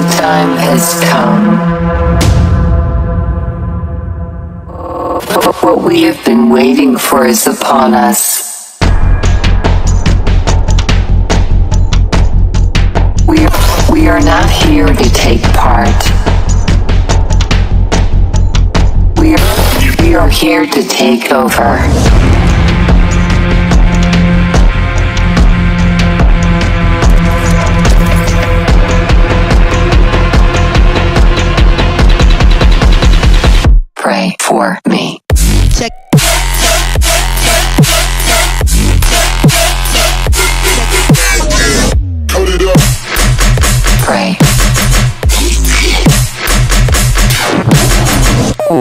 the time has come. But what we have been waiting for is upon us. We are not here to take part. We are here to take over. Pray for me. Check. Hold it up. Pray. Hold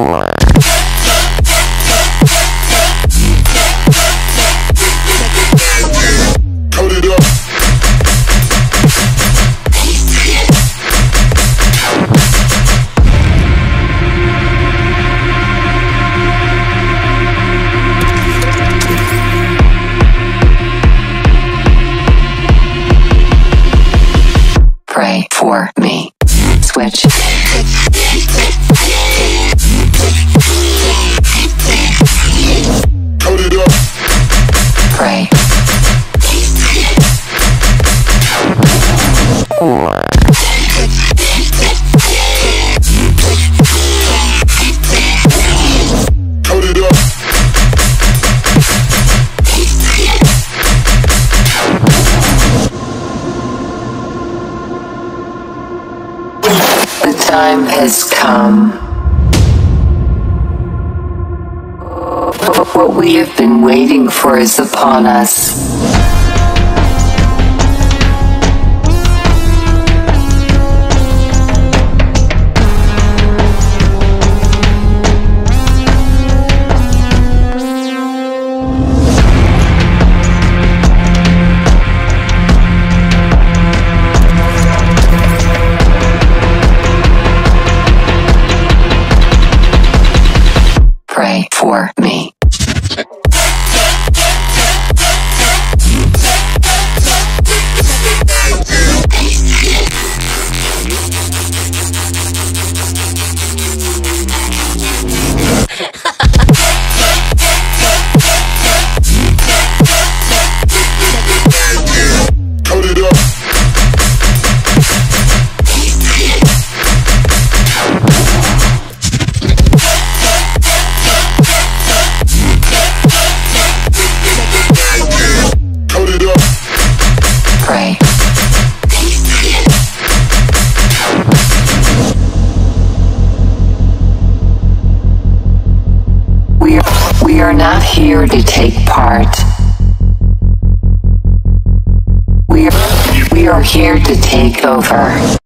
it up. Pray for me. Switch. Hold it up. Pray. Hold it up. The time has come. But what we have been waiting for is upon us. Pray for me. We are not here to take part. We are here to take over.